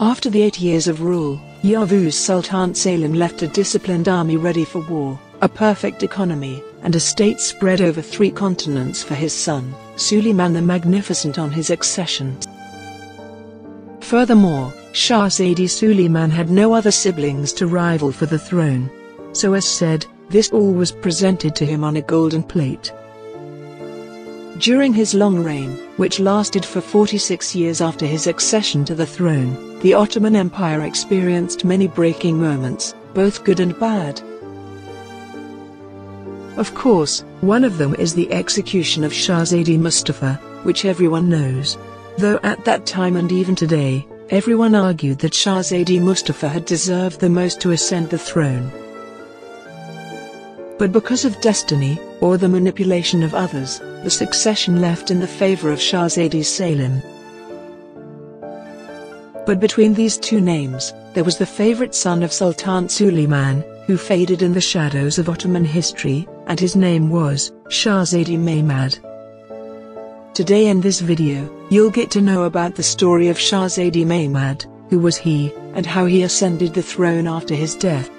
After the 8 years of rule, Yavuz Sultan Selim left a disciplined army ready for war, a perfect economy, and a state spread over 3 continents for his son, Suleiman the Magnificent, on his accession. Furthermore, Şehzade Suleiman had no other siblings to rival for the throne. So as said, this all was presented to him on a golden plate. During his long reign, which lasted for 46 years after his accession to the throne, the Ottoman Empire experienced many breaking moments, both good and bad. Of course, one of them is the execution of Şehzade Mustafa, which everyone knows. Though at that time and even today, everyone argued that Şehzade Mustafa had deserved the most to ascend the throne. But because of destiny, or the manipulation of others, the succession left in the favor of Şehzade Selim. But between these two names, there was the favorite son of Sultan Suleiman, who faded in the shadows of Ottoman history, and his name was Şehzade Mehmed. Today in this video, you'll get to know about the story of Şehzade Mehmed, who was he, and how he ascended the throne after his death.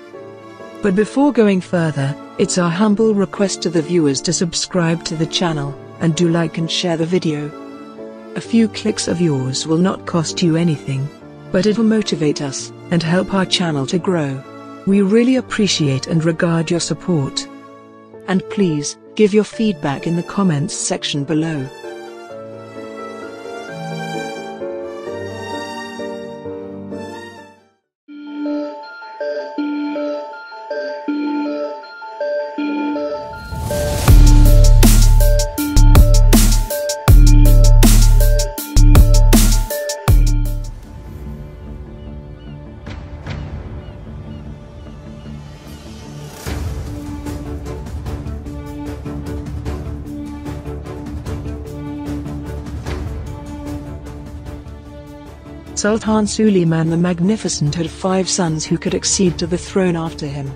But before going further, it's our humble request to the viewers to subscribe to the channel, and do like and share the video. A few clicks of yours will not cost you anything, but it'll motivate us, and help our channel to grow. We really appreciate and regard your support. And please, give your feedback in the comments section below. Sultan Suleiman the Magnificent had 5 sons who could accede to the throne after him.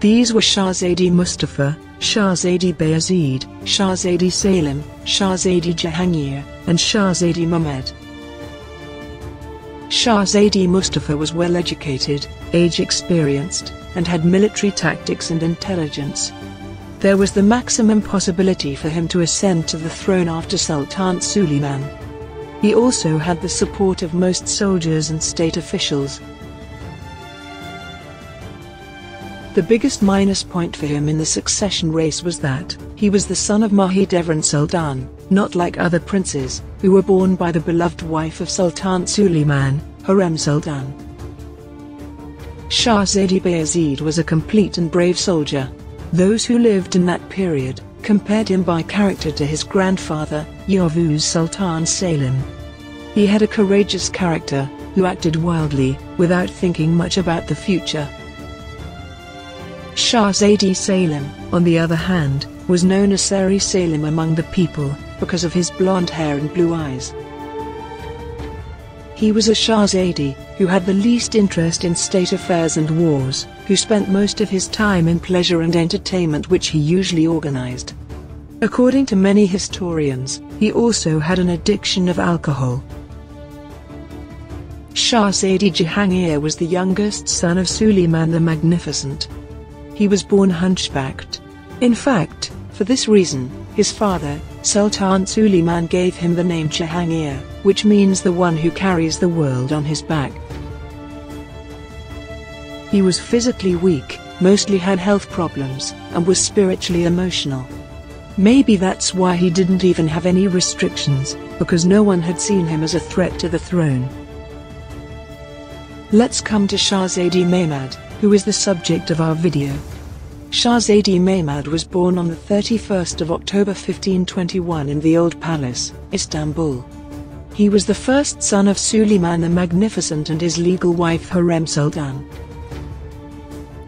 These were Şehzade Mustafa, Şehzade Bayezid, Şehzade Selim, Şehzade Jahangir, and Şehzade Mehmed. Şehzade Mustafa was well educated, age-experienced, and had military tactics and intelligence. There was the maximum possibility for him to ascend to the throne after Sultan Suleiman. He also had the support of most soldiers and state officials. The biggest minus point for him in the succession race was that he was the son of Mahidevran Sultan, not like other princes, who were born by the beloved wife of Sultan Suleiman, Hürrem Sultan. Şehzade Bayezid was a complete and brave soldier. Those who lived in that period compared him by character to his grandfather, Yavuz Sultan Selim. He had a courageous character, who acted wildly, without thinking much about the future. Şehzade Selim, on the other hand, was known as Sari Selim among the people, because of his blonde hair and blue eyes. He was a Şehzade, who had the least interest in state affairs and wars, who spent most of his time in pleasure and entertainment which he usually organized. According to many historians, he also had an addiction of alcohol. Şehzade Jahangir was the youngest son of Suleiman the Magnificent. He was born hunchbacked. In fact, for this reason, his father, Sultan Suleiman, gave him the name Jahangir, which means the one who carries the world on his back. He was physically weak, mostly had health problems, and was spiritually emotional. Maybe that's why he didn't even have any restrictions, because no one had seen him as a threat to the throne. Let's come to Şehzade Mehmed, who is the subject of our video. Şehzade Mehmed was born on the 31st of October 1521 in the Old Palace, Istanbul. He was the first son of Suleiman the Magnificent and his legal wife Hürrem Sultan.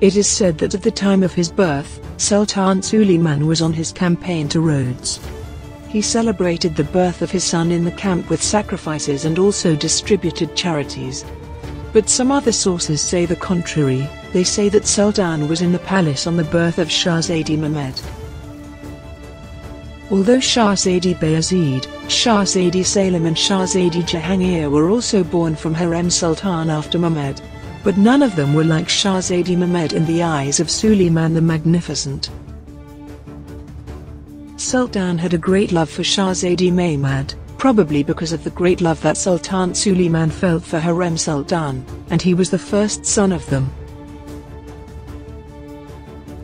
It is said that at the time of his birth, Sultan Suleiman was on his campaign to Rhodes. He celebrated the birth of his son in the camp with sacrifices and also distributed charities. But some other sources say the contrary. They say that Sultan was in the palace on the birth of Şehzade Mehmed. Although Şehzade Bayezid, Şehzade Selim and Şehzade Jahangir were also born from Hürrem Sultan after Mehmed, but none of them were like Şehzade Mehmed in the eyes of Suleiman the Magnificent. Sultan had a great love for Şehzade Mehmed, probably because of the great love that Sultan Suleiman felt for Hürrem Sultan, and he was the first son of them.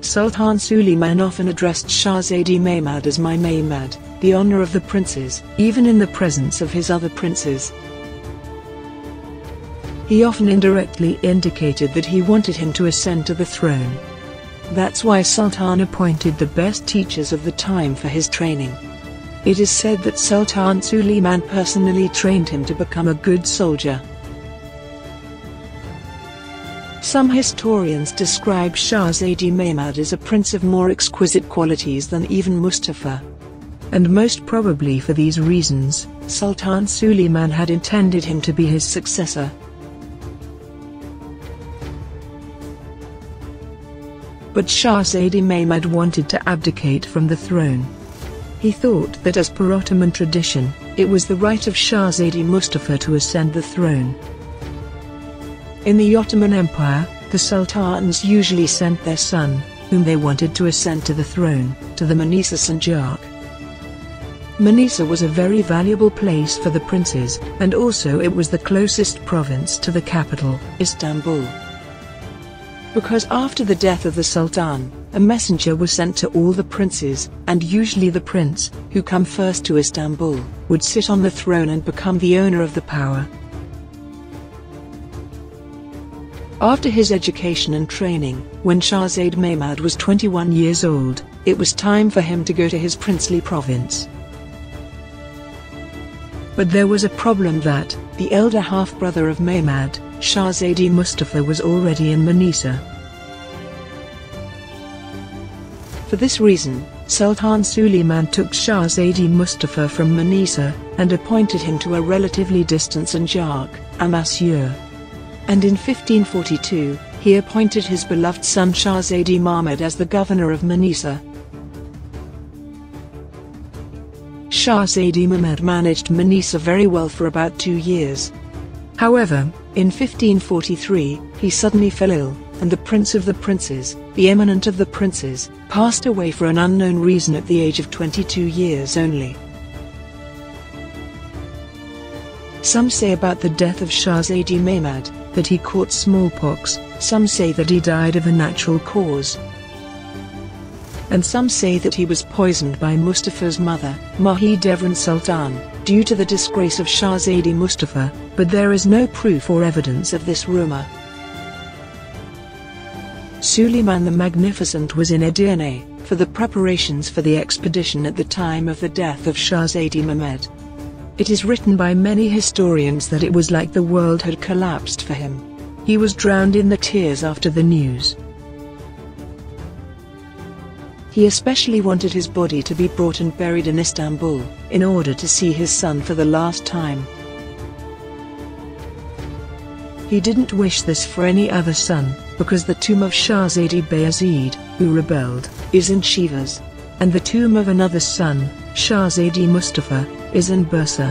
Sultan Suleiman often addressed Şehzade Mehmed as "My Mehmed," the honor of the princes, even in the presence of his other princes. He often indirectly indicated that he wanted him to ascend to the throne. That's why Sultan appointed the best teachers of the time for his training. It is said that Sultan Suleiman personally trained him to become a good soldier. Some historians describe Şehzade Mehmed as a prince of more exquisite qualities than even Mustafa. And most probably for these reasons, Sultan Suleiman had intended him to be his successor. But Şehzade Mehmed wanted to abdicate from the throne. He thought that as per Ottoman tradition, it was the right of Şehzade Mustafa to ascend the throne. In the Ottoman Empire, the sultans usually sent their son, whom they wanted to ascend to the throne, to the Manisa Sanjak. Manisa was a very valuable place for the princes, and also it was the closest province to the capital, Istanbul. Because after the death of the Sultan, a messenger was sent to all the princes, and usually the prince, who come first to Istanbul, would sit on the throne and become the owner of the power. After his education and training, when Şehzade Mehmed was 21 years old, it was time for him to go to his princely province. But there was a problem that, the elder half-brother of Mehmed, Şehzade Mustafa, was already in Manisa. For this reason, Sultan Suleiman took Şehzade Mustafa from Manisa, and appointed him to a relatively distant Sanjak, Amasya. And in 1542, he appointed his beloved son Şehzade Mehmed as the governor of Manisa. Şehzade Mehmed managed Manisa very well for about 2 years. However, in 1543, he suddenly fell ill, and the Prince of the Princes, the Eminent of the Princes, passed away for an unknown reason at the age of 22 years only. Some say about the death of Şehzade Mehmed that he caught smallpox, some say that he died of a natural cause, and some say that he was poisoned by Mustafa's mother, Mahidevran Sultan, due to the disgrace of Şehzade Mustafa, but there is no proof or evidence of this rumor. Suleiman the Magnificent was in Edirne, for the preparations for the expedition at the time of the death of Şehzade Mehmed. It is written by many historians that it was like the world had collapsed for him. He was drowned in the tears after the news. He especially wanted his body to be brought and buried in Istanbul, in order to see his son for the last time. He didn't wish this for any other son, because the tomb of Şehzade Bayezid, who rebelled, is in Sivas, and the tomb of another son, Şehzade Mustafa, is in Bursa.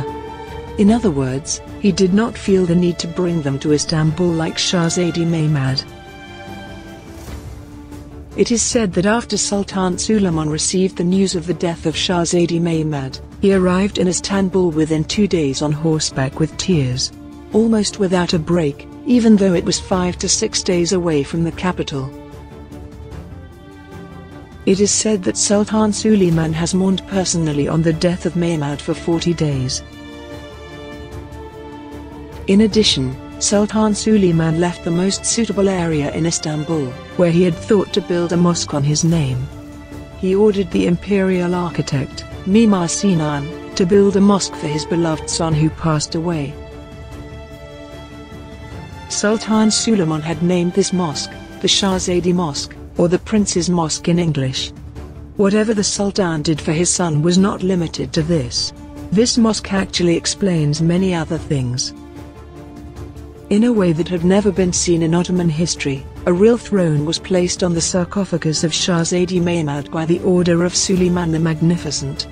In other words, he did not feel the need to bring them to Istanbul like Şehzade Mehmed. It is said that after Sultan Süleyman received the news of the death of Şehzade Mehmed, he arrived in Istanbul within 2 days on horseback with tears, almost without a break, even though it was 5 to 6 days away from the capital. It is said that Sultan Suleiman has mourned personally on the death of Mehmed for 40 days. In addition, Sultan Suleiman left the most suitable area in Istanbul, where he had thought to build a mosque on his name. He ordered the imperial architect, Mimar Sinan, to build a mosque for his beloved son who passed away. Sultan Suleiman had named this mosque the Şehzade Mosque, or the Prince's Mosque in English. Whatever the Sultan did for his son was not limited to this. This mosque actually explains many other things. In a way that had never been seen in Ottoman history, a real throne was placed on the sarcophagus of Şehzade Mehmed by the order of Suleiman the Magnificent.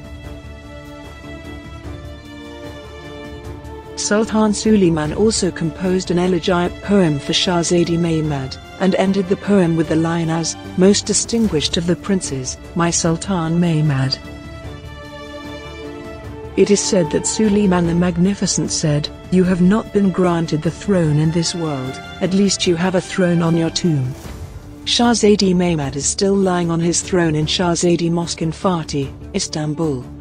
Sultan Suleiman also composed an elegiac poem for Şehzade Mehmed, and ended the poem with the line as, "Most distinguished of the princes, my Sultan Mehmed." It is said that Suleiman the Magnificent said, "You have not been granted the throne in this world, at least you have a throne on your tomb." Şehzade Mehmed is still lying on his throne in Şehzade Mosque in Fatih, Istanbul.